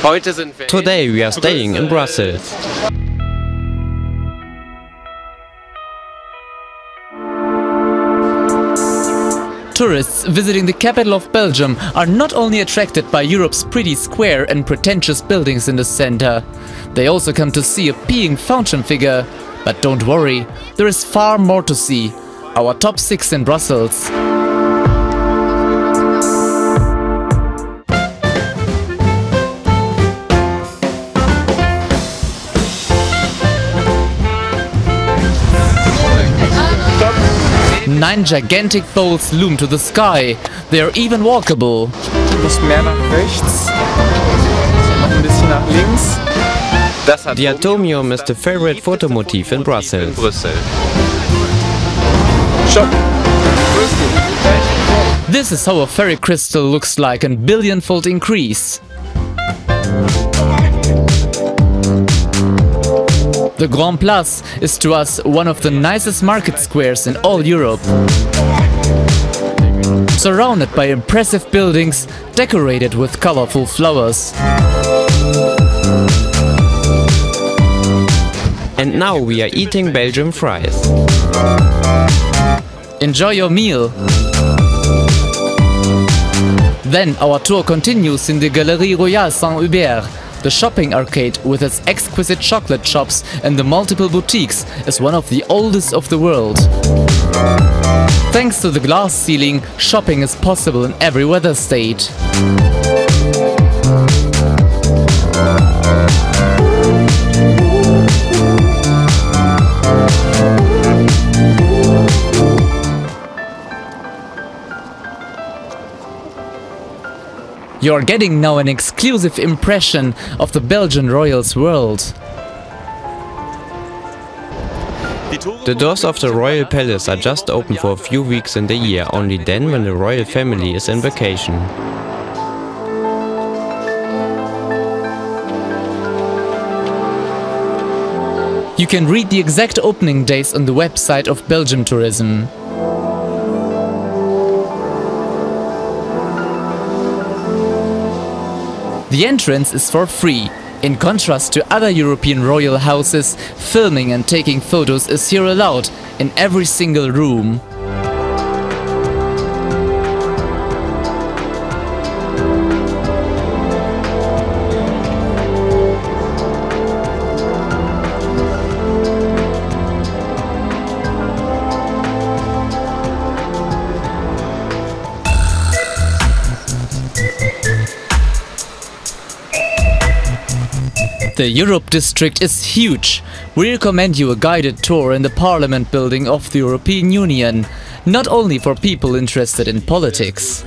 Today we are staying in Brussels. Tourists visiting the capital of Belgium are not only attracted by Europe's pretty square and pretentious buildings in the center. They also come to see a peeing fountain figure. But don't worry, there is far more to see. Our top 6 in Brussels. Nine gigantic bowls loom to the sky. They are even walkable. The Atomium is the favorite photo motif in Brussels. This is how a fairy crystal looks like in billion-fold increase. The Grand Place is to us one of the nicest market squares in all Europe. Surrounded by impressive buildings decorated with colorful flowers. And now we are eating Belgian fries. Enjoy your meal! Then our tour continues in the Galerie Royale Saint-Hubert. The shopping arcade with its exquisite chocolate shops and the multiple boutiques is one of the oldest of the world. Thanks to the glass ceiling, shopping is possible in every weather state. You are getting now an exclusive impression of the Belgian royals' world. The doors of the royal palace are just open for a few weeks in the year, only then when the royal family is on vacation. You can read the exact opening dates on the website of Belgium Tourism. The entrance is for free. In contrast to other European royal houses, filming and taking photos is here allowed in every single room. The Europe district is huge. We recommend you a guided tour in the Parliament building of the European Union, not only for people interested in politics.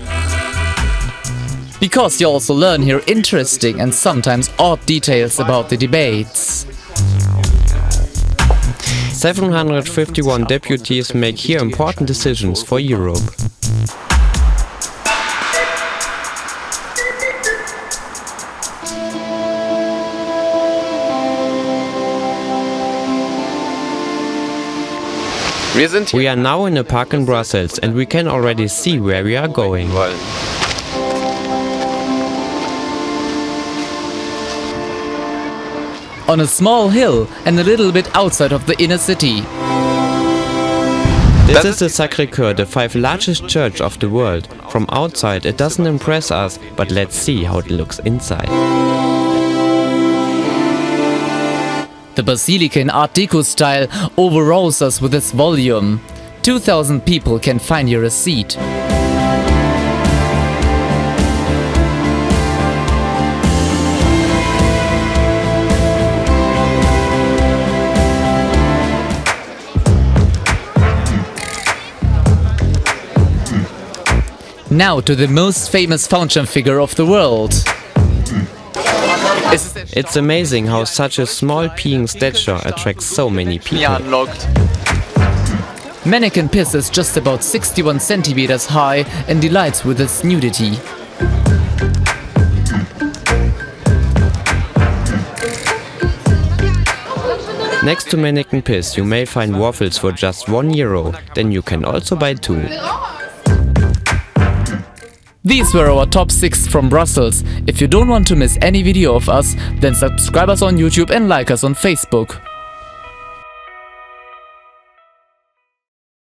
Because you also learn here interesting and sometimes odd details about the debates. 751 deputies make here important decisions for Europe. We are now in a park in Brussels and we can already see where we are going. On a small hill and a little bit outside of the inner city. This is the Sacré-Cœur, the 5th largest church of the world. From outside it doesn't impress us, but let's see how it looks inside. The basilica in Art Deco style overwhelms us with its volume. 2,000 people can find here a seat. Now to the most famous fountain figure of the world. It's amazing how such a small peeing statue attracts so many people. Manneken Pis is just about 61 centimeters high and delights with its nudity. Next to Manneken Pis you may find waffles for just €1. Then you can also buy 2. These were our top 6 from Brussels. If you don't want to miss any video of us, then subscribe us on YouTube and like us on Facebook.